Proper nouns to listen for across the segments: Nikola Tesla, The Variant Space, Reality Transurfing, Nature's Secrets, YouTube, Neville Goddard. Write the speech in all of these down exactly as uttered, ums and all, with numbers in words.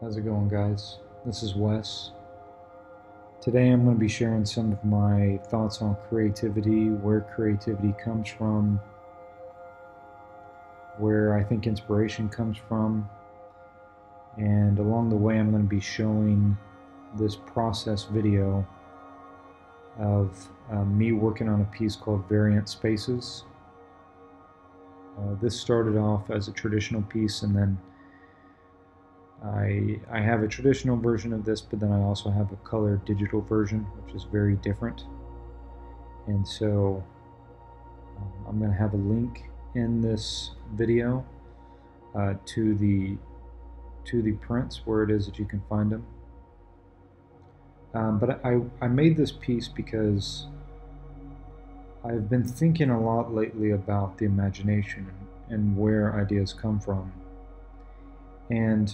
How's it going, guys? This is Wes. Today I'm going to be sharing some of my thoughts on creativity, where creativity comes from, where I think inspiration comes from, and along the way I'm going to be showing this process video of uh, me working on a piece called Variant Spaces. Uh, this started off as a traditional piece, and then I, I have a traditional version of this, but then I also have a color digital version, which is very different. And so um, I'm going to have a link in this video uh, to the to the prints, where it is that you can find them. Um, but I, I made this piece because I've been thinking a lot lately about the imagination and where ideas come from. And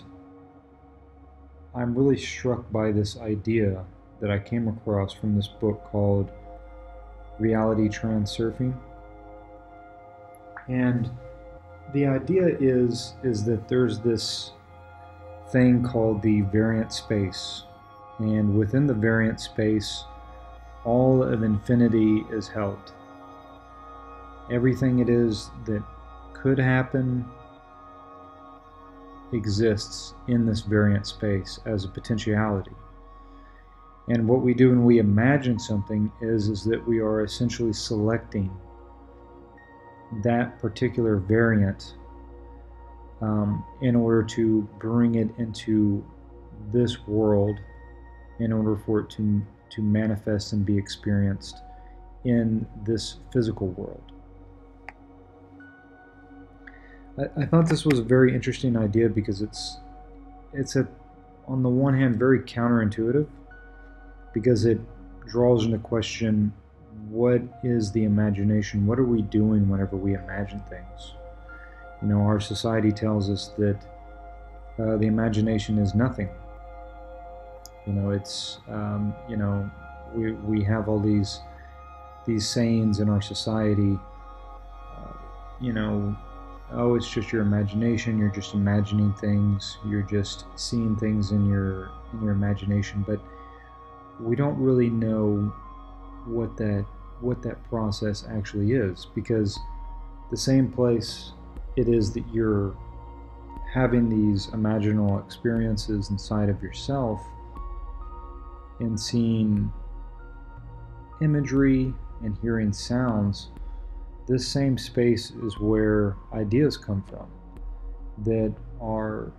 I'm really struck by this idea that I came across from this book called Reality Transurfing. And the idea is, is that there's this thing called the variant space. And within the variant space, all of infinity is held. Everything it is that could happen exists in this variant space as a potentiality. And what we do when we imagine something is, is that we are essentially selecting that particular variant um, in order to bring it into this world, in order for it to, to manifest and be experienced in this physical world. I, I thought this was a very interesting idea because it's, it's a, on the one hand, very counterintuitive, because it draws into question, what is the imagination? What are we doing whenever we imagine things? You know, our society tells us that uh, the imagination is nothing. You know, it's, um, you know, we, we have all these, these sayings in our society, uh, you know, oh, it's just your imagination, you're just imagining things, you're just seeing things in your, in your imagination, but we don't really know what that, what that process actually is, because the same place it is that you're having these imaginal experiences inside of yourself, and seeing imagery and hearing sounds, this same space is where ideas come from that are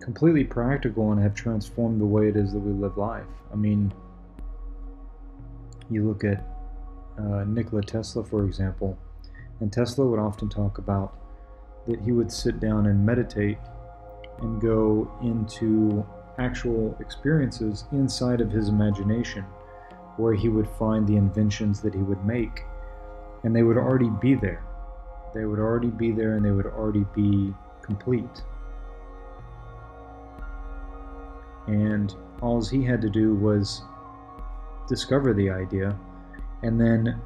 completely practical and have transformed the way it is that we live life. I mean, you look at uh, Nikola Tesla, for example, and Tesla would often talk about that he would sit down and meditate and go into actual experiences inside of his imagination, where he would find the inventions that he would make, and they would already be there. They would already be there and they would already be complete. And all he had to do was discover the idea and then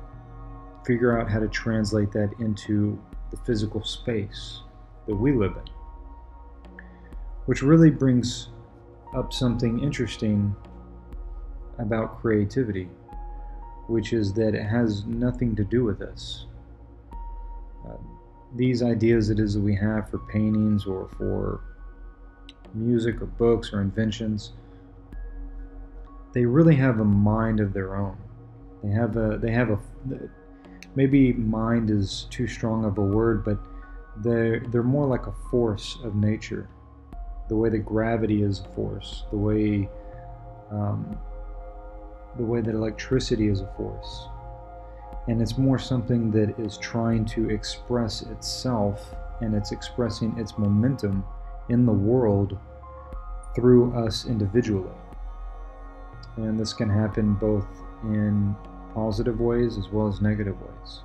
figure out how to translate that into the physical space that we live in. Which really brings up something interesting about creativity, which is that it has nothing to do with us. Uh, these ideas it is that we have for paintings or for music or books or inventions, they really have a mind of their own. They have a, they have a, maybe mind is too strong of a word, but they're, they're more like a force of nature. The way that gravity is a force, the way um, the way that electricity is a force, and it's more something that is trying to express itself, and it's expressing its momentum in the world through us individually. And this can happen both in positive ways as well as negative ways.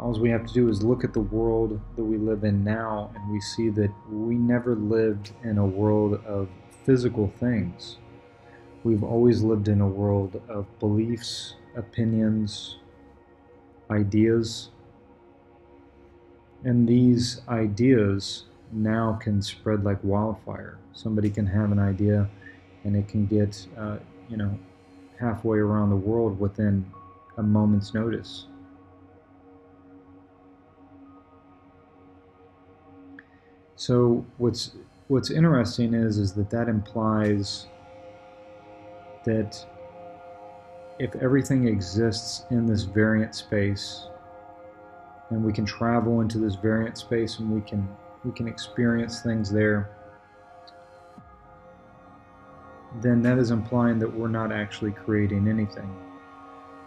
All we have to do is look at the world that we live in now, and we see that we never lived in a world of physical things. We've always lived in a world of beliefs, opinions, ideas. And these ideas now can spread like wildfire. Somebody can have an idea and it can get, uh, you know, halfway around the world within a moment's notice. So what's what's interesting is is that that implies that if everything exists in this variant space, and we can travel into this variant space, and we can we can experience things there, then that is implying that we're not actually creating anything.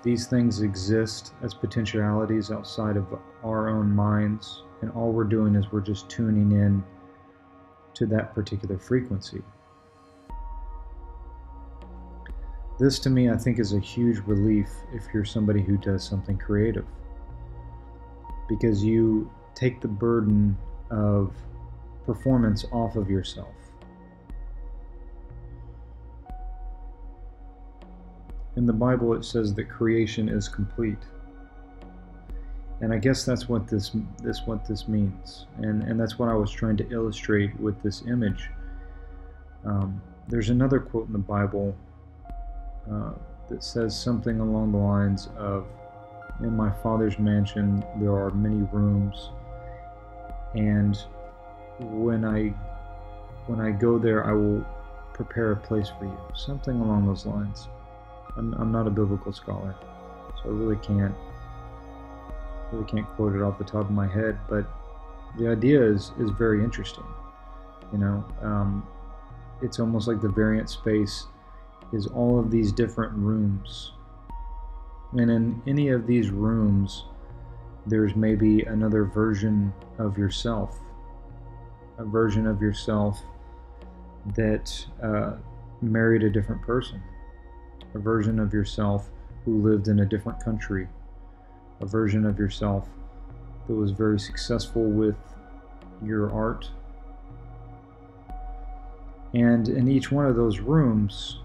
These things exist as potentialities outside of our own minds, and all we're doing is we're just tuning in to that particular frequency. This, to me, I think is a huge relief if you're somebody who does something creative, because you take the burden of performance off of yourself. In the Bible, it says that creation is complete. And I guess that's what this this what this means, and and that's what I was trying to illustrate with this image. Um, there's another quote in the Bible uh, that says something along the lines of, "In my Father's mansion there are many rooms, and when I when I go there, I will prepare a place for you." Something along those lines. I'm, I'm not a biblical scholar, so I really can't. I really can't quote it off the top of my head, but the idea is is very interesting. You know, um, it's almost like the variant space is all of these different rooms, and in any of these rooms, there's maybe another version of yourself, a version of yourself that uh, married a different person, a version of yourself who lived in a different country, a version of yourself that was very successful with your art. And in each one of those rooms,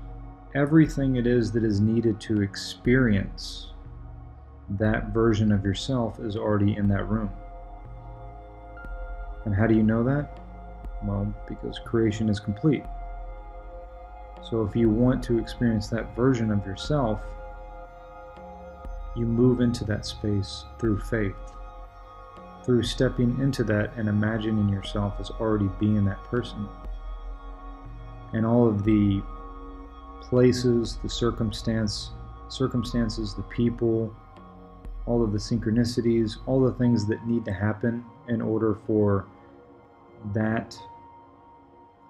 everything it is that is needed to experience that version of yourself is already in that room. And how do you know that? Well, because creation is complete. So if you want to experience that version of yourself, you move into that space through faith, through stepping into that and imagining yourself as already being that person. And all of the places, the circumstance, circumstances, the people, all of the synchronicities, all the things that need to happen in order for that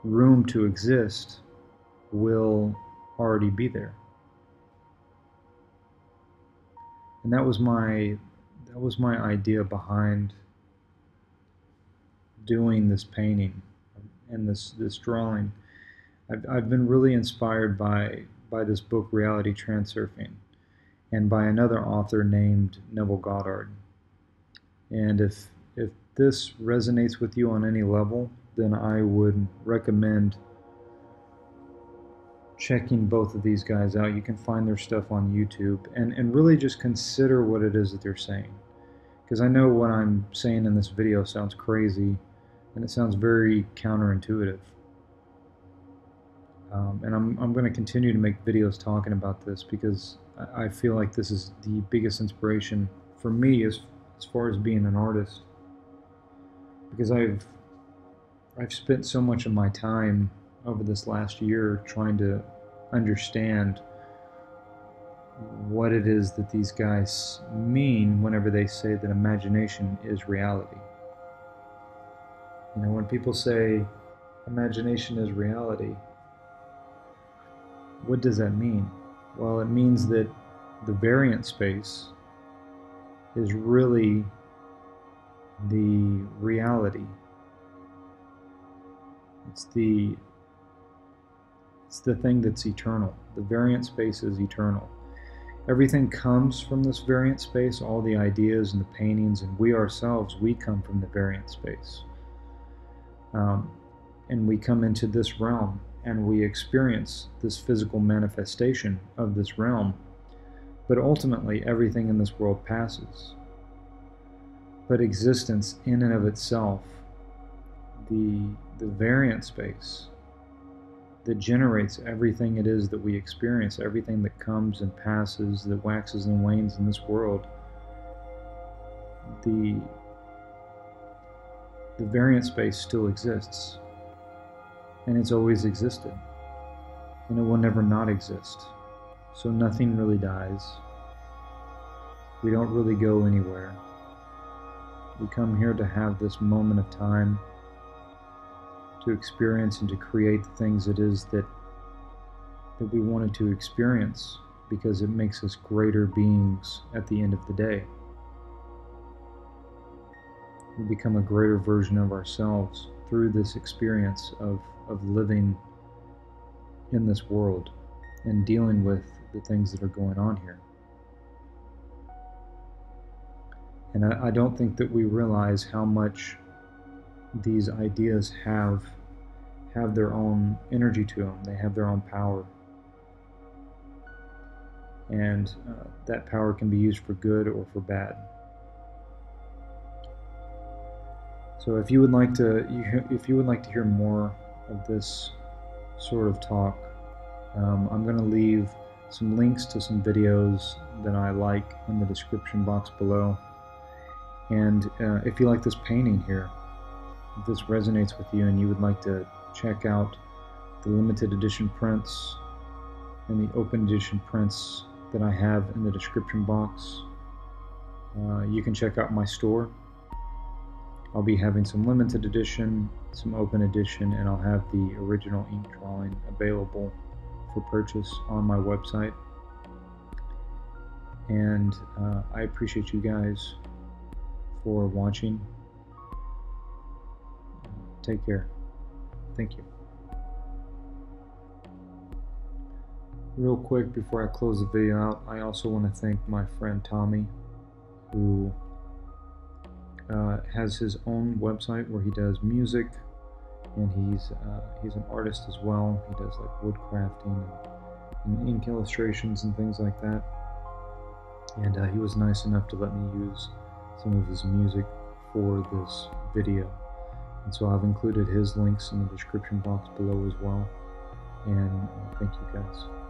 room to exist will already be there. And that was my that was my idea behind doing this painting and this this drawing. I've I've been really inspired by by this book, Reality Transurfing, and by another author named Neville Goddard. And if if this resonates with you on any level, then I would recommend checking both of these guys out. You can find their stuff on YouTube, and, and really just consider what it is that they're saying. Because I know what I'm saying in this video sounds crazy, and it sounds very counterintuitive. Um, and I'm, I'm going to continue to make videos talking about this, because I feel like this is the biggest inspiration for me as, as far as being an artist. Because I've, I've spent so much of my time over this last year trying to understand what it is that these guys mean whenever they say that imagination is reality. You know, when people say imagination is reality, what does that mean? Well, it means that the variant space is really the reality. It's the It's the thing that's eternal. The variant space is eternal. Everything comes from this variant space, all the ideas and the paintings, and we ourselves, we come from the variant space. Um, and we come into this realm, and we experience this physical manifestation of this realm. But ultimately, everything in this world passes. but existence in and of itself, the, the variant space that generates everything it is that we experience, everything that comes and passes, that waxes and wanes in this world. The, the variant space still exists, and it's always existed, and it will never not exist. So nothing really dies. We don't really go anywhere. We come here to have this moment of time to experience and to create the things it is that that we wanted to experience, because it makes us greater beings at the end of the day. We become a greater version of ourselves through this experience of, of living in this world and dealing with the things that are going on here. And I, I don't think that we realize how much these ideas have have their own energy to them. They have their own power, and uh, that power can be used for good or for bad. So if you would like to, you, if you would like to hear more of this sort of talk, um, I'm going to leave some links to some videos that I like in the description box below. And uh, if you like this painting here, if this resonates with you and you would like to check out the limited edition prints and the open edition prints that I have in the description box, uh, you can check out my store. I'll be having some limited edition, some open edition, and I'll have the original ink drawing available for purchase on my website. And uh, I appreciate you guys for watching. Take care. Thank you. Real quick before I close the video out, I also want to thank my friend Tommy, who uh, has his own website where he does music, and he's uh, he's an artist as well. He does like woodcrafting and, and ink illustrations and things like that. And uh, he was nice enough to let me use some of his music for this video. And so I've included his links in the description box below as well. And thank you guys.